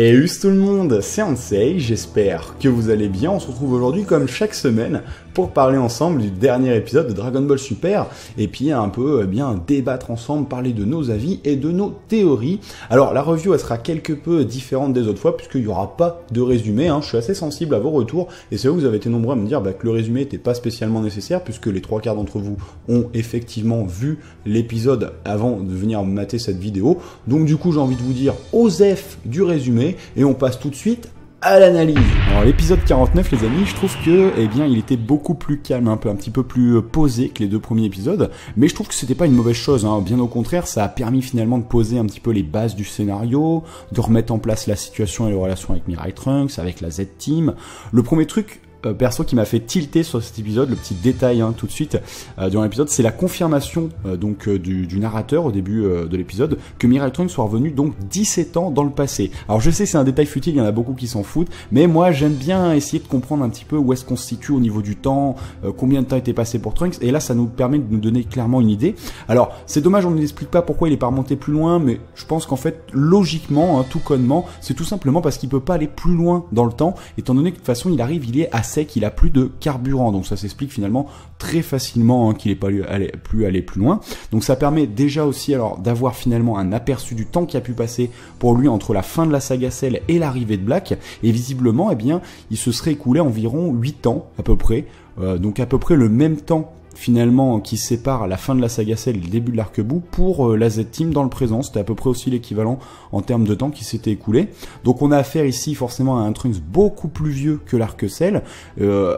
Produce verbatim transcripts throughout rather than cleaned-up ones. Et eu tout le monde, c'est Ansei, j'espère que vous allez bien. On se retrouve aujourd'hui comme chaque semaine pour parler ensemble du dernier épisode de Dragon Ball Super et puis un peu eh bien débattre ensemble, parler de nos avis et de nos théories. Alors la review elle sera quelque peu différente des autres fois puisqu'il n'y aura pas de résumé, hein. Je suis assez sensible à vos retours et c'est vrai que vous avez été nombreux à me dire bah, que le résumé n'était pas spécialement nécessaire puisque les trois quarts d'entre vous ont effectivement vu l'épisode avant de venir mater cette vidéo. Donc du coup j'ai envie de vous dire osef du résumé. Et on passe tout de suite à l'analyse. Alors l'épisode quarante-neuf les amis, je trouve que eh bien il était beaucoup plus calme, un peu un petit peu plus posé que les deux premiers épisodes, mais je trouve que c'était pas une mauvaise chose, hein. Bien au contraire, ça a permis finalement de poser un petit peu les bases du scénario, de remettre en place la situation et les relations avec Mirai Trunks, avec la Z-Team. Le premier truc Euh, perso qui m'a fait tilter sur cet épisode, le petit détail hein, tout de suite euh, durant l'épisode, c'est la confirmation euh, donc euh, du, du narrateur au début euh, de l'épisode que Mirai Trunks soit revenu donc dix-sept ans dans le passé. Alors je sais c'est un détail futile, il y en a beaucoup qui s'en foutent, mais moi j'aime bien essayer de comprendre un petit peu où est-ce qu'on se situe au niveau du temps, euh, combien de temps était passé pour Trunks, et là ça nous permet de nous donner clairement une idée. Alors c'est dommage, on ne nous explique pas pourquoi il est pas remonté plus loin, mais je pense qu'en fait logiquement, hein, tout connement, c'est tout simplement parce qu'il peut pas aller plus loin dans le temps, étant donné que de toute façon il arrive, il est à sec, il a plus de carburant, donc ça s'explique finalement très facilement hein, qu'il n'est pas allé, plus allé plus loin. Donc ça permet déjà aussi alors d'avoir finalement un aperçu du temps qui a pu passer pour lui entre la fin de la saga Cell et l'arrivée de Black, et visiblement eh bien il se serait écoulé environ huit ans à peu près, euh, donc à peu près le même temps finalement qui sépare la fin de la saga Cell et le début de l'arc Boo pour euh, la Z-Team dans le présent. C'était à peu près aussi l'équivalent en termes de temps qui s'était écoulé. Donc on a affaire ici forcément à un Trunks beaucoup plus vieux que l'arc Cell. Euh,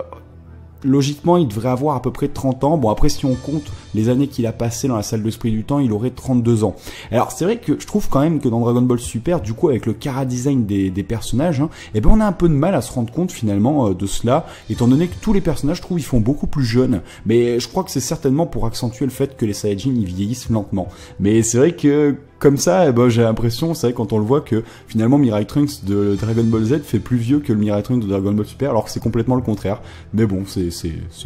logiquement il devrait avoir à peu près trente ans. Bon après si on compte les années qu'il a passées dans la salle d'esprit du temps, il aurait trente-deux ans. Alors c'est vrai que je trouve quand même que dans Dragon Ball Super, du coup avec le chara-design des, des personnages, hein, eh ben on a un peu de mal à se rendre compte finalement euh, de cela, étant donné que tous les personnages je trouve ils font beaucoup plus jeunes, mais je crois que c'est certainement pour accentuer le fait que les Saiyajins ils vieillissent lentement. Mais c'est vrai que comme ça, eh ben, j'ai l'impression, c'est vrai quand on le voit, que finalement Mirai Trunks de Dragon Ball Z fait plus vieux que le Mirai Trunks de Dragon Ball Super, alors que c'est complètement le contraire. Mais bon, c'est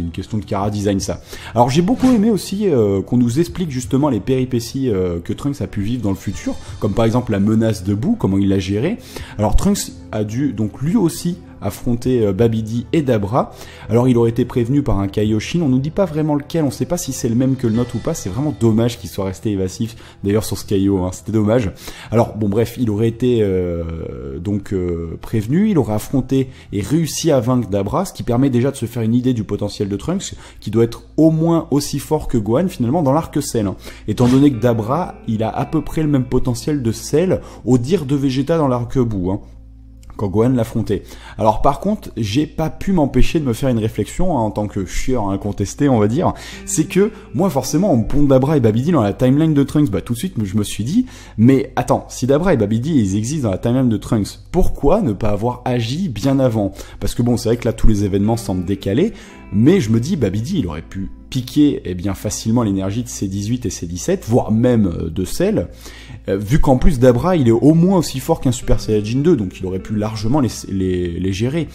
une question de chara-design ça. Alors j'ai beaucoup aimé aussi euh, qu'on nous explique justement les péripéties euh, que Trunks a pu vivre dans le futur, comme par exemple la menace de Boo, comment il l'a gérée. Alors Trunks a dû donc lui aussi affronter Babidi et Dabra. Alors il aurait été prévenu par un Kaioshin, on nous dit pas vraiment lequel, on sait pas si c'est le même que le nôtre ou pas, c'est vraiment dommage qu'il soit resté évasif d'ailleurs sur ce Kaio, hein. C'était dommage. Alors bon bref, il aurait été euh, donc euh, prévenu, il aurait affronté et réussi à vaincre Dabra, ce qui permet déjà de se faire une idée du potentiel de Trunks, qui doit être au moins aussi fort que Gohan finalement dans l'arc Cell, hein. Étant donné que Dabra, il a à peu près le même potentiel de Cell, au dire de Vegeta dans l'arc Boo, hein, quand Gohan l'affrontait. Alors par contre, j'ai pas pu m'empêcher de me faire une réflexion hein, en tant que chieur incontesté, hein, on va dire, c'est que moi forcément en pont Dabra et Babidi dans la timeline de Trunks, bah tout de suite je me suis dit, mais attends, si Dabra et Babidi ils existent dans la timeline de Trunks, pourquoi ne pas avoir agi bien avant? Parce que bon, c'est vrai que là tous les événements semblent décalés, mais je me dis Babidi il aurait pu piquer eh bien facilement l'énergie de C dix-huit et C dix-sept, voire même de Cell, euh, vu qu'en plus Dabra il est au moins aussi fort qu'un Super Saiyan deux, donc il aurait pu largement les, les, les gérer.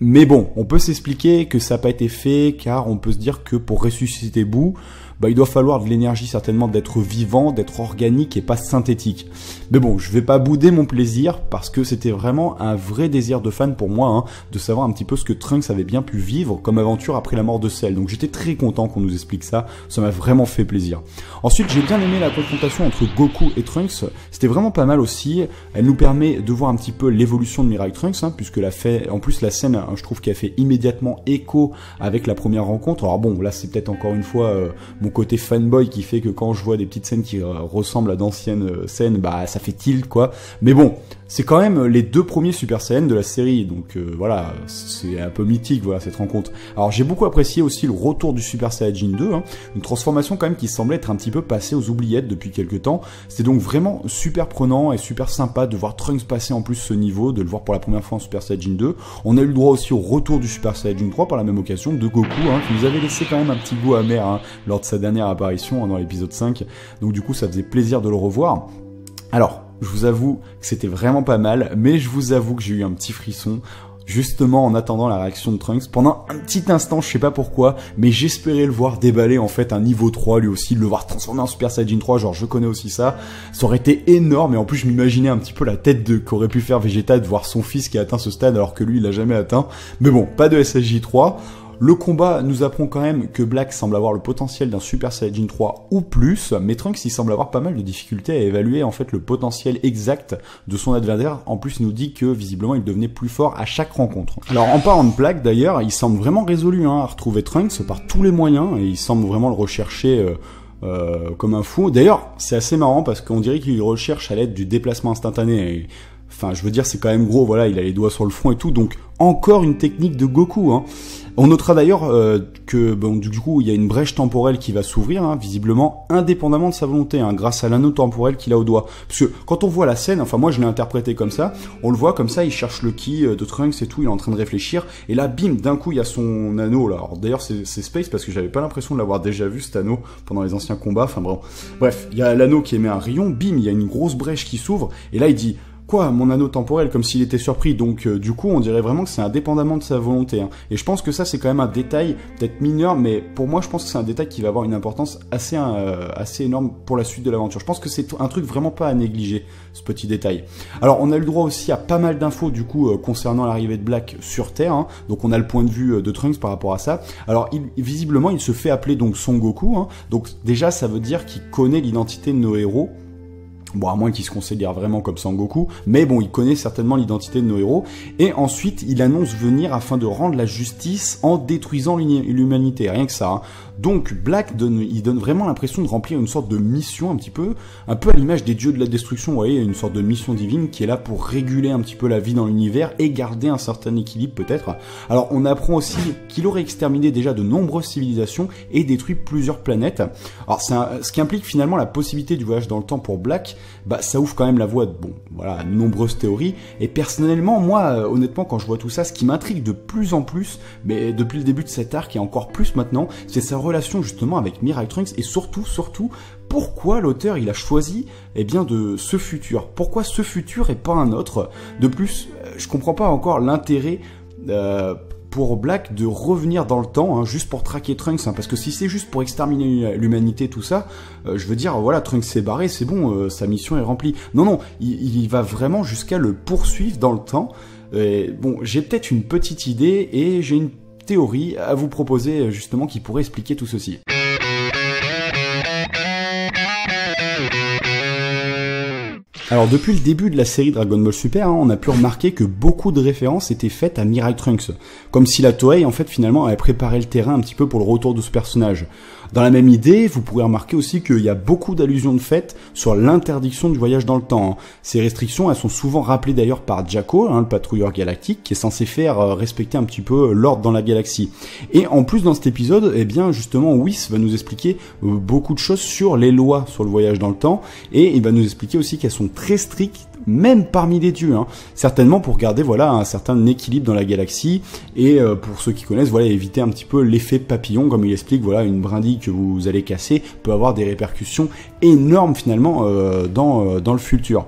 Mais bon, on peut s'expliquer que ça n'a pas été fait, car on peut se dire que pour ressusciter Boo, bah, il doit falloir de l'énergie certainement, d'être vivant, d'être organique et pas synthétique. Mais bon, je vais pas bouder mon plaisir, parce que c'était vraiment un vrai désir de fan pour moi, hein, de savoir un petit peu ce que Trunks avait bien pu vivre comme aventure après la mort de Cell. Donc j'étais très content qu'on nous explique ça, ça m'a vraiment fait plaisir. Ensuite, j'ai bien aimé la confrontation entre Goku et Trunks, c'était vraiment pas mal aussi. Elle nous permet de voir un petit peu l'évolution de Mirai Trunks, hein, puisque la fait, en plus la scène, hein, je trouve qu'elle fait immédiatement écho avec la première rencontre. Alors bon, là c'est peut-être encore une fois... Euh, mon côté fanboy qui fait que quand je vois des petites scènes qui ressemblent à d'anciennes scènes, bah ça fait tilt quoi. Mais bon, c'est quand même les deux premiers Super Saiyan de la série, donc euh, voilà, c'est un peu mythique voilà cette rencontre. Alors j'ai beaucoup apprécié aussi le retour du Super Saiyajin deux, hein, une transformation quand même qui semblait être un petit peu passée aux oubliettes depuis quelques temps. C'était donc vraiment super prenant et super sympa de voir Trunks passer en plus ce niveau, de le voir pour la première fois en Super Saiyajin deux. On a eu le droit aussi au retour du Super Saiyajin trois par la même occasion, de Goku, hein, qui nous avait laissé quand même un petit goût amer hein, lors de sa dernière apparition hein, dans l'épisode cinq, donc du coup ça faisait plaisir de le revoir. Alors, je vous avoue que c'était vraiment pas mal, mais je vous avoue que j'ai eu un petit frisson justement en attendant la réaction de Trunks pendant un petit instant, je sais pas pourquoi, mais j'espérais le voir déballer en fait un niveau trois lui aussi, le voir transformer en Super Saiyan trois, genre je connais aussi ça, ça aurait été énorme. Et en plus je m'imaginais un petit peu la tête de qu'aurait pu faire Vegeta de voir son fils qui a atteint ce stade alors que lui il l'a jamais atteint, mais bon, pas de S S J trois. Le combat nous apprend quand même que Black semble avoir le potentiel d'un Super Saiyajin trois ou plus, mais Trunks il semble avoir pas mal de difficultés à évaluer en fait le potentiel exact de son adversaire. En plus il nous dit que visiblement il devenait plus fort à chaque rencontre. Alors en parlant de Black d'ailleurs, il semble vraiment résolu hein, à retrouver Trunks par tous les moyens, et il semble vraiment le rechercher euh, euh, comme un fou. D'ailleurs c'est assez marrant parce qu'on dirait qu'il recherche à l'aide du déplacement instantané. Et... Enfin, je veux dire, c'est quand même gros, voilà, il a les doigts sur le front et tout, donc encore une technique de Goku, hein. On notera d'ailleurs euh, que, bon, du coup, il y a une brèche temporelle qui va s'ouvrir, hein, visiblement, indépendamment de sa volonté, hein, grâce à l'anneau temporel qu'il a au doigt. Parce que, quand on voit la scène, enfin, moi, je l'ai interprété comme ça, on le voit comme ça, il cherche le ki de Trunks et tout, il est en train de réfléchir, et là, bim, d'un coup, il y a son anneau, là. Alors, d'ailleurs, c'est space, parce que j'avais pas l'impression de l'avoir déjà vu, cet anneau, pendant les anciens combats, enfin, bon. Bref, il y a l'anneau qui émet un rayon, bim, il y a une grosse brèche qui s'ouvre, et là, il dit... Quoi, mon anneau temporel, comme s'il était surpris, donc euh, du coup on dirait vraiment que c'est indépendamment de sa volonté. Hein. Et je pense que ça c'est quand même un détail, peut-être mineur, mais pour moi je pense que c'est un détail qui va avoir une importance assez, euh, assez énorme pour la suite de l'aventure. Je pense que c'est un truc vraiment pas à négliger, ce petit détail. Alors on a eu le droit aussi à pas mal d'infos du coup euh, concernant l'arrivée de Black sur Terre, hein. Donc on a le point de vue euh, de Trunks par rapport à ça. Alors il, visiblement il se fait appeler donc Son Goku, hein. Donc déjà ça veut dire qu'il connaît l'identité de nos héros. Bon, à moins qu'il se considère vraiment comme Sangoku, mais bon, il connaît certainement l'identité de nos héros. Et ensuite, il annonce venir afin de rendre la justice en détruisant l'humanité, rien que ça. Hein. Donc, Black, donne, il donne vraiment l'impression de remplir une sorte de mission un petit peu, un peu à l'image des dieux de la destruction, vous voyez, une sorte de mission divine qui est là pour réguler un petit peu la vie dans l'univers et garder un certain équilibre peut-être. Alors, on apprend aussi qu'il aurait exterminé déjà de nombreuses civilisations et détruit plusieurs planètes. Alors, c'est un, ce qui implique finalement la possibilité du voyage dans le temps pour Black. Bah, ça ouvre quand même la voie de, bon, voilà, de nombreuses théories. Et personnellement, moi, euh, honnêtement, quand je vois tout ça, ce qui m'intrigue de plus en plus, mais depuis le début de cet arc et encore plus maintenant, c'est sa relation justement avec Mirai Trunks et surtout, surtout, pourquoi l'auteur il a choisi eh bien de ce futur. Pourquoi ce futur et pas un autre? De plus, je comprends pas encore l'intérêt. Euh, pour Black de revenir dans le temps, hein, juste pour traquer Trunks, hein, parce que si c'est juste pour exterminer l'humanité, tout ça, euh, je veux dire, voilà, Trunks s'est barré, c'est bon, euh, sa mission est remplie. Non, non, il, il va vraiment jusqu'à le poursuivre dans le temps. Et, bon, j'ai peut-être une petite idée, et j'ai une théorie à vous proposer, justement, qui pourrait expliquer tout ceci. Alors depuis le début de la série Dragon Ball Super, hein, on a pu remarquer que beaucoup de références étaient faites à Mirai Trunks, comme si la Toei en fait finalement avait préparé le terrain un petit peu pour le retour de ce personnage. Dans la même idée, vous pourrez remarquer aussi qu'il y a beaucoup d'allusions de fait sur l'interdiction du voyage dans le temps. Hein. Ces restrictions, elles sont souvent rappelées d'ailleurs par Jaco, hein, le patrouilleur galactique, qui est censé faire euh, respecter un petit peu l'ordre dans la galaxie. Et en plus dans cet épisode, eh bien justement Whis va nous expliquer euh, beaucoup de choses sur les lois sur le voyage dans le temps, et il va nous expliquer aussi qu'elles sont très strict, même parmi les dieux, hein. Certainement pour garder voilà un certain équilibre dans la galaxie et euh, pour ceux qui connaissent voilà éviter un petit peu l'effet papillon comme il explique, voilà une brindille que vous allez casser peut avoir des répercussions énormes finalement euh, dans euh, dans le futur.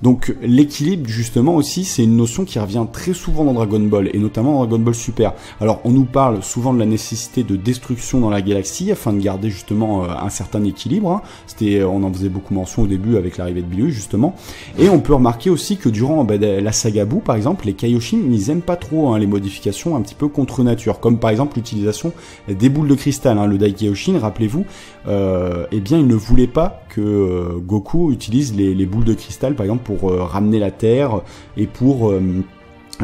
Donc l'équilibre justement aussi c'est une notion qui revient très souvent dans Dragon Ball et notamment dans Dragon Ball Super. Alors on nous parle souvent de la nécessité de destruction dans la galaxie afin de garder justement euh, un certain équilibre. Hein. C'était, on en faisait beaucoup mention au début avec l'arrivée de Bilu justement. Et on peut remarquer aussi que durant bah, la saga Boo par exemple, les Kaioshin ils aiment pas trop hein, les modifications un petit peu contre nature, comme par exemple l'utilisation des boules de cristal. Hein. Le Dai Kaioshin, rappelez-vous, euh, eh bien il ne voulait pas que euh, Goku utilise les, les boules de cristal par exemple pour euh, ramener la Terre et pour euh,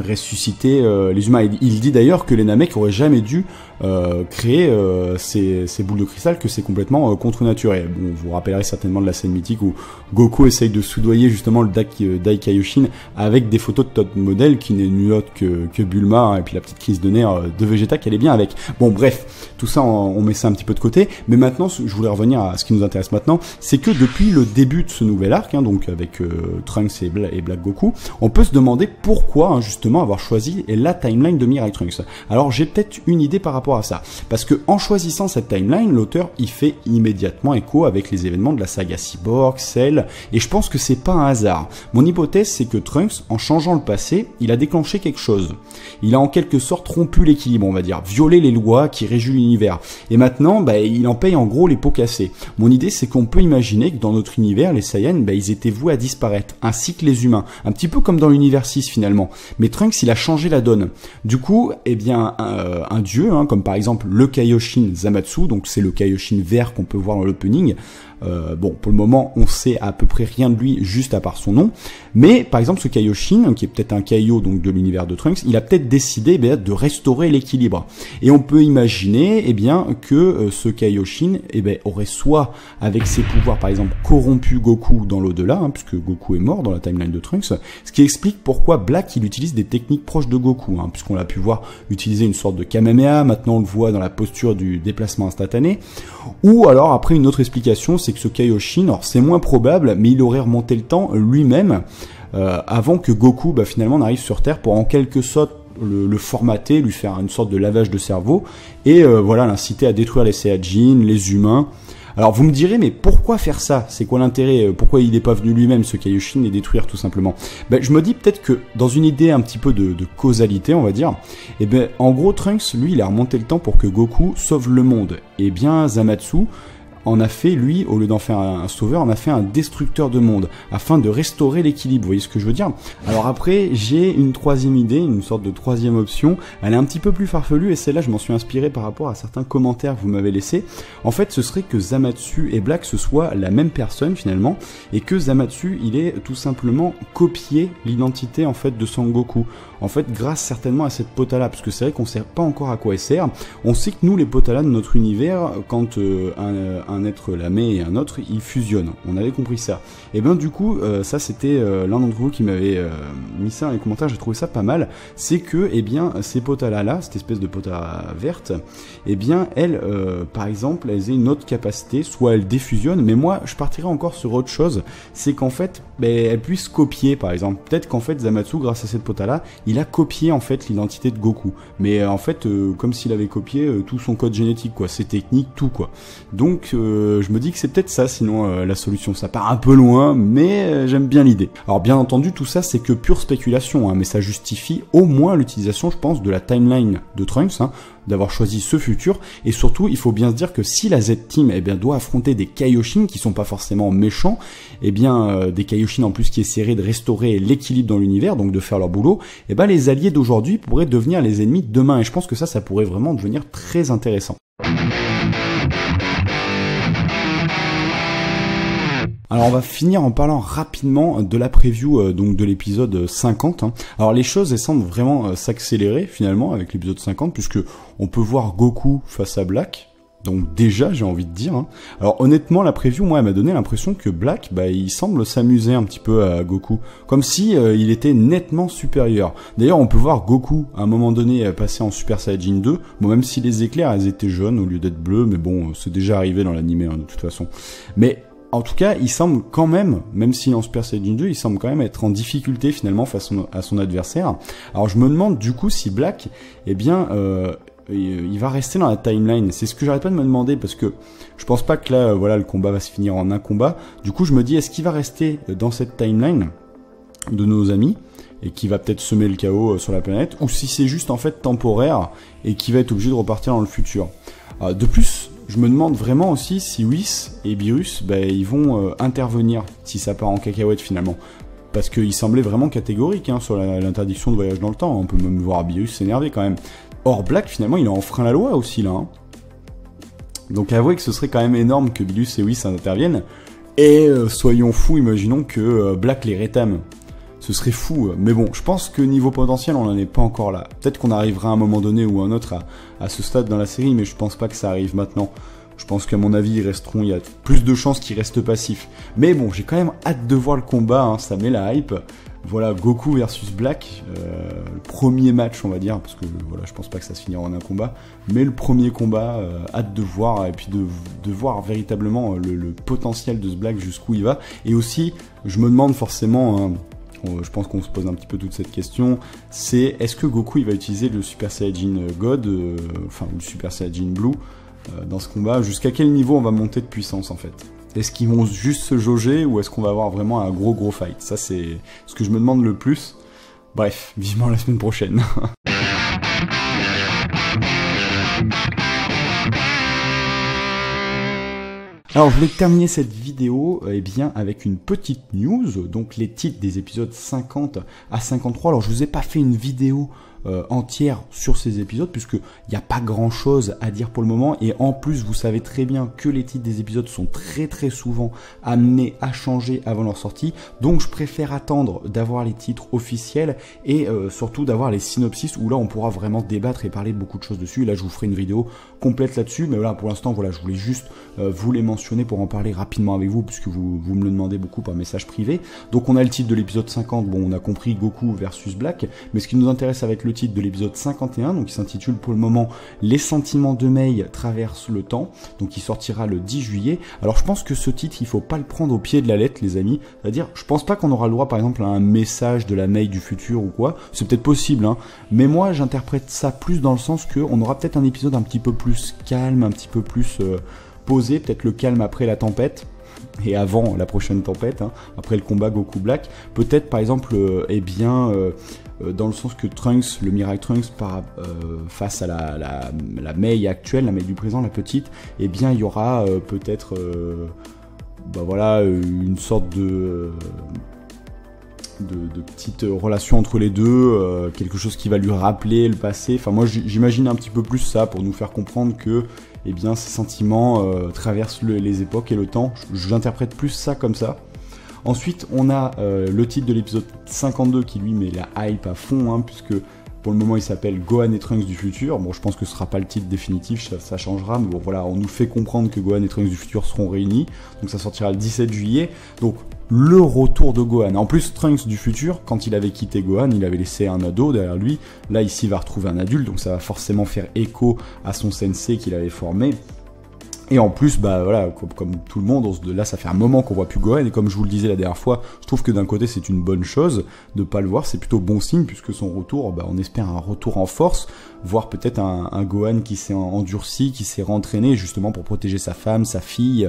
ressusciter euh, les humains. Il, il dit d'ailleurs que les Namek n'auraient jamais dû euh, créer euh, ces, ces boules de cristal, que c'est complètement euh, contre-naturel. Bon, vous vous rappellerez certainement de la scène mythique où Goku essaye de soudoyer justement le Dai, euh, Dai Kaioshin avec des photos de top modèle qui n'est nul autre que, que Bulma hein, et puis la petite crise de nerfs euh, de Vegeta qu'elle est bien avec. Bon bref, tout ça on, on met ça un petit peu de côté, mais maintenant je voulais revenir à ce qui nous intéresse maintenant, c'est que depuis le début de ce nouvel arc, hein, donc avec euh, Trunks et, Bla et Black Goku, on peut se demander pourquoi hein, justement justement avoir choisi la timeline de Mirai Trunks. Alors j'ai peut-être une idée par rapport à ça, parce que en choisissant cette timeline, l'auteur y fait immédiatement écho avec les événements de la saga Cyborg, Cell, et je pense que c'est pas un hasard. Mon hypothèse, c'est que Trunks, en changeant le passé, il a déclenché quelque chose. Il a en quelque sorte rompu l'équilibre, on va dire, violé les lois qui régissent l'univers. Et maintenant, bah, il en paye en gros les pots cassés. Mon idée, c'est qu'on peut imaginer que dans notre univers, les Saiyans, bah, ils étaient voués à disparaître, ainsi que les humains, un petit peu comme dans l'univers six finalement. Mais Trunks, il a changé la donne. Du coup, eh bien, euh, un dieu, hein, comme par exemple le Kaioshin Zamasu, donc c'est le Kaioshin vert qu'on peut voir dans l'opening. Euh, bon, pour le moment, on sait à peu près rien de lui, juste à part son nom. Mais par exemple, ce Kaioshin, qui est peut-être un Kaio donc de l'univers de Trunks, il a peut-être décidé eh bien, de restaurer l'équilibre. Et on peut imaginer, eh bien, que euh, ce Kaioshin, eh bien, aurait soit avec ses pouvoirs, par exemple, corrompu Goku dans l'au-delà, hein, puisque Goku est mort dans la timeline de Trunks, ce qui explique pourquoi Black il utilise des techniques proches de Goku, hein, puisqu'on l'a pu voir utiliser une sorte de Kamehameha. Maintenant, on le voit dans la posture du déplacement instantané. Ou alors, après, une autre explication, c'est que ce Kaioshin, alors c'est moins probable, mais il aurait remonté le temps lui-même euh, avant que Goku bah, finalement n'arrive sur Terre pour en quelque sorte le, le formater, lui faire une sorte de lavage de cerveau et euh, voilà l'inciter à détruire les Saiyajin, les humains. Alors vous me direz, mais pourquoi faire ça? C'est quoi l'intérêt? Pourquoi il n'est pas venu lui-même, ce Kaioshin, et détruire tout simplement? Ben, je me dis peut-être que dans une idée un petit peu de, de causalité, on va dire, eh ben, en gros Trunks, lui, il a remonté le temps pour que Goku sauve le monde. Et bien Zamasu en a fait, lui, au lieu d'en faire un sauveur, en a fait un destructeur de monde, afin de restaurer l'équilibre, vous voyez ce que je veux dire? Alors après, j'ai une troisième idée, une sorte de troisième option, elle est un petit peu plus farfelue, et celle-là, je m'en suis inspiré par rapport à certains commentaires que vous m'avez laissés. En fait, ce serait que Zamasu et Black, ce soit la même personne, finalement, et que Zamasu, il ait tout simplement copié l'identité, en fait, de Sangoku. En fait, grâce certainement à cette Potala, parce que c'est vrai qu'on sait pas encore à quoi elle sert. On sait que nous, les Potala de notre univers, quand euh, un... un un être lamé et un autre, ils fusionnent. On avait compris ça. Et bien du coup, euh, ça c'était euh, l'un d'entre vous qui m'avait euh, mis ça dans les commentaires, j'ai trouvé ça pas mal, c'est que, eh bien, ces Potala-là, cette espèce de Potala verte, eh bien, elles, euh, par exemple, elles aient une autre capacité, soit elles défusionnent, mais moi, je partirais encore sur autre chose, c'est qu'en fait, bah, elles puissent copier, par exemple. Peut-être qu'en fait, Zamasu, grâce à cette Potala, il a copié, en fait, l'identité de Goku. Mais euh, en fait, euh, comme s'il avait copié euh, tout son code génétique, quoi, ses techniques, tout, quoi. Donc, euh, Euh, je me dis que c'est peut-être ça, sinon euh, la solution, ça part un peu loin, mais euh, j'aime bien l'idée. Alors bien entendu, tout ça c'est que pure spéculation, hein, mais ça justifie au moins l'utilisation, je pense, de la timeline de Trunks, hein, d'avoir choisi ce futur, et surtout, il faut bien se dire que si la Z-Team eh bien, doit affronter des Kaioshin qui sont pas forcément méchants, eh bien euh, des Kaioshin en plus qui essaieraient de restaurer l'équilibre dans l'univers, donc de faire leur boulot, eh bien, les alliés d'aujourd'hui pourraient devenir les ennemis de demain, et je pense que ça, ça pourrait vraiment devenir très intéressant. Alors on va finir en parlant rapidement de la preview euh, donc de l'épisode cinquante. Hein. Alors les choses elles semblent vraiment euh, s'accélérer finalement avec l'épisode cinquante, puisque on peut voir Goku face à Black. Donc déjà, j'ai envie de dire. Hein. Alors honnêtement, la preview, moi, elle m'a donné l'impression que Black, bah, il semble s'amuser un petit peu à Goku, comme si euh, il était nettement supérieur. D'ailleurs, on peut voir Goku à un moment donné passer en Super Saiyan deux. Bon, même si les éclairs, elles étaient jaunes au lieu d'être bleues, mais bon, c'est déjà arrivé dans l'animé hein, de toute façon. Mais en tout cas, il semble quand même, même s'il en Super Saiyan deux, il semble quand même être en difficulté finalement face à son adversaire. Alors je me demande du coup si Black, eh bien, euh, il va rester dans la timeline. C'est ce que j'arrête pas de me demander, parce que je pense pas que là, voilà, le combat va se finir en un combat. Du coup, je me dis, est-ce qu'il va rester dans cette timeline de nos amis et qui va peut-être semer le chaos sur la planète, ou si c'est juste en fait temporaire et qui va être obligé de repartir dans le futur. De plus, je me demande vraiment aussi si Whis et Beerus, bah, ils vont euh, intervenir si ça part en cacahuète finalement. Parce qu'il semblait vraiment catégorique hein, sur l'interdiction de voyage dans le temps. On peut même voir Beerus s'énerver quand même. Or Black finalement il a enfreint la loi aussi là. Hein. Donc avouez que ce serait quand même énorme que Beerus et Whis interviennent. Et euh, soyons fous, imaginons que euh, Black les rétame. Ce serait fou, mais bon, je pense que niveau potentiel, on n'en est pas encore là. Peut-être qu'on arrivera à un moment donné ou à un autre à, à ce stade dans la série, mais je pense pas que ça arrive maintenant. Je pense qu'à mon avis, ils resteront, il y a plus de chances qu'ils restent passifs. Mais bon, j'ai quand même hâte de voir le combat, hein, ça met la hype. Voilà, Goku versus Black, euh, le premier match, on va dire, parce que voilà, je pense pas que ça se finira en un combat, mais le premier combat, euh, hâte de voir, et puis de, de voir véritablement le, le potentiel de ce Black, jusqu'où il va. Et aussi, je me demande forcément... Hein, on, je pense qu'on se pose un petit peu toute cette question, c'est est-ce que Goku il va utiliser le Super Saiyajin God, euh, enfin ou le Super Saiyajin Blue, euh, dans ce combat? Jusqu'à quel niveau on va monter de puissance en fait? Est-ce qu'ils vont juste se jauger ou est-ce qu'on va avoir vraiment un gros gros fight? Ça c'est ce que je me demande le plus. Bref, vivement la semaine prochaine. Alors je vais terminer cette vidéo eh bien, avec une petite news, donc les titres des épisodes cinquante à cinquante-trois. Alors je vous ai pas fait une vidéo euh, entière sur ces épisodes puisque il n'y a pas grand chose à dire pour le moment, et en plus vous savez très bien que les titres des épisodes sont très très souvent amenés à changer avant leur sortie, donc je préfère attendre d'avoir les titres officiels et euh, surtout d'avoir les synopsis où là on pourra vraiment débattre et parler de beaucoup de choses dessus, et là je vous ferai une vidéo complète là-dessus, mais voilà pour l'instant voilà je voulais juste euh, vous les mentionner pour en parler rapidement avec vous puisque vous, vous me le demandez beaucoup par message privé. Donc on a le titre de l'épisode cinquante, bon on a compris Goku versus Black, mais ce qui nous intéresse avec le titre de l'épisode cinquante et un, donc qui s'intitule pour le moment Les sentiments de Mei traversent le temps, donc il sortira le dix juillet. Alors je pense que ce titre il faut pas le prendre au pied de la lettre les amis, c'est à dire je pense pas qu'on aura le droit par exemple à un message de la Mei du futur ou quoi, c'est peut-être possible hein, mais moi j'interprète ça plus dans le sens que on aura peut-être un épisode un petit peu plus calme, un petit peu plus... Euh, poser, peut-être le calme après la tempête et avant la prochaine tempête, hein, après le combat Goku Black, peut-être par exemple, euh, eh bien, euh, euh, dans le sens que Trunks, le Mirai Trunks, par, euh, face à la, la, la Mei actuelle, la Mei du présent, la petite, eh bien, il y aura euh, peut-être, euh, bah voilà, une sorte de... Euh, De, de petites relations entre les deux, euh, quelque chose qui va lui rappeler le passé. Enfin moi j'imagine un petit peu plus ça pour nous faire comprendre que eh bien, ces sentiments euh, traversent le, les époques et le temps. J'interprète plus ça comme ça. Ensuite on a euh, le titre de l'épisode cinquante-deux qui lui met la hype à fond hein, puisque pour le moment il s'appelle Gohan et Trunks du futur. Bon je pense que ce sera pas le titre définitif, ça, ça changera, mais bon voilà on nous fait comprendre que Gohan et Trunks du futur seront réunis, donc ça sortira le dix-sept juillet. Donc le retour de Gohan. En plus, Trunks du futur, quand il avait quitté Gohan, il avait laissé un ado derrière lui. Là, ici, il va retrouver un adulte, donc ça va forcément faire écho à son sensei qu'il avait formé. Et en plus, bah voilà, comme, comme tout le monde, on se, là ça fait un moment qu'on voit plus Gohan, et comme je vous le disais la dernière fois, je trouve que d'un côté c'est une bonne chose de pas le voir, c'est plutôt bon signe, puisque son retour, bah on espère un retour en force, voire peut-être un, un Gohan qui s'est endurci, qui s'est rentraîné justement pour protéger sa femme, sa fille,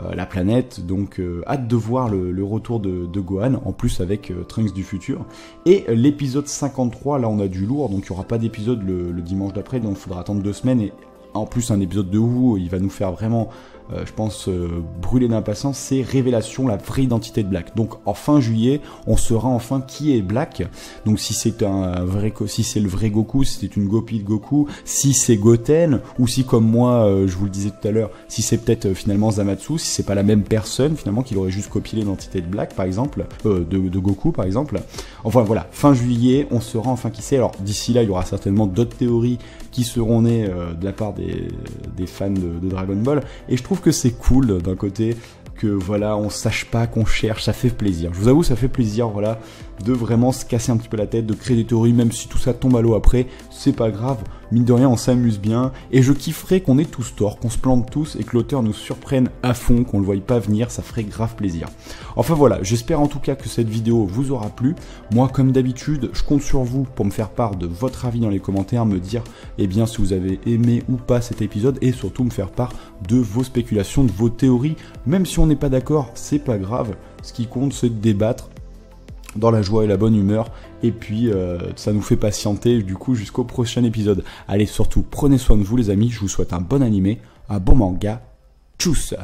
euh, la planète, donc euh, hâte de voir le, le retour de, de Gohan, en plus avec euh, Trunks du futur. Et euh, l'épisode cinquante-trois, là on a du lourd, donc il n'y aura pas d'épisode le, le dimanche d'après, donc il faudra attendre deux semaines, et en plus un épisode de où il va nous faire vraiment, euh, je pense, euh, brûler d'impatience, c'est Révélation, la vraie identité de Black. Donc en fin juillet, on saura enfin qui est Black. Donc si c'est un vrai, si c'est le vrai Goku, si c'est une copie de Goku, si c'est Goten, ou si comme moi, euh, je vous le disais tout à l'heure, si c'est peut-être euh, finalement Zamasu, si c'est pas la même personne finalement, qu'il aurait juste copié l'identité de Black par exemple, euh, de, de Goku par exemple. Enfin voilà, fin juillet, on saura enfin qui c'est. Alors d'ici là, il y aura certainement d'autres théories qui seront nées euh, de la part des, des fans de, de Dragon Ball, et je trouve que c'est cool d'un côté que voilà on sache pas qu'on cherche, ça fait plaisir, je vous avoue ça fait plaisir voilà de vraiment se casser un petit peu la tête, de créer des théories, même si tout ça tombe à l'eau après c'est pas grave, mine de rien on s'amuse bien, et je kifferais qu'on ait tous tort, qu'on se plante tous et que l'auteur nous surprenne à fond, qu'on le voie pas venir, ça ferait grave plaisir. Enfin voilà, j'espère en tout cas que cette vidéo vous aura plu, moi comme d'habitude je compte sur vous pour me faire part de votre avis dans les commentaires, me dire eh bien si vous avez aimé ou pas cet épisode, et surtout me faire part de vos spéculations, de vos théories, même si on n'est pas d'accord, c'est pas grave, ce qui compte c'est de débattre dans la joie et la bonne humeur, et puis euh, ça nous fait patienter du coup jusqu'au prochain épisode. Allez surtout prenez soin de vous les amis, je vous souhaite un bon animé, un bon manga, tchuss.